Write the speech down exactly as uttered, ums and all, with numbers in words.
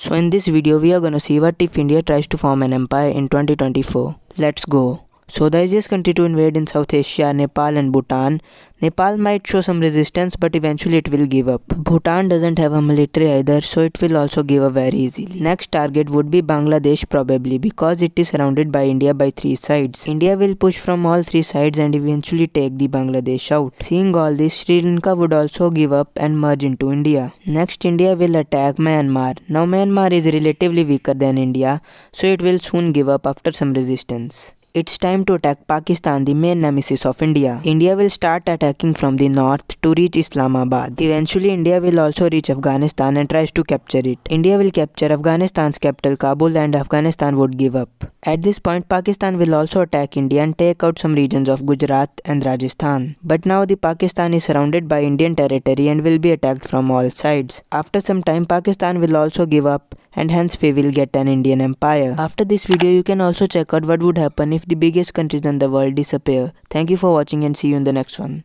So in this video we are gonna see what if India tries to form an empire in twenty twenty-four. Let's go. So the easiest country to invade in South Asia, Nepal and Bhutan. Nepal might show some resistance but eventually it will give up. Bhutan doesn't have a military either, so it will also give up very easily. Next target would be Bangladesh probably, because it is surrounded by India by three sides. India will push from all three sides and eventually take the Bangladesh out. Seeing all this, Sri Lanka would also give up and merge into India. Next, India will attack Myanmar. Now Myanmar is relatively weaker than India, so it will soon give up after some resistance. It's time to attack Pakistan, the main nemesis of India. India will start attacking from the north to reach Islamabad. Eventually, India will also reach Afghanistan and tries to capture it. India will capture Afghanistan's capital Kabul and Afghanistan would give up. At this point, Pakistan will also attack India and take out some regions of Gujarat and Rajasthan. But now the Pakistan is surrounded by Indian territory and will be attacked from all sides. After some time, Pakistan will also give up and hence we will get an Indian empire. After this video, you can also check out what would happen if the biggest countries in the world disappear. Thank you for watching and see you in the next one.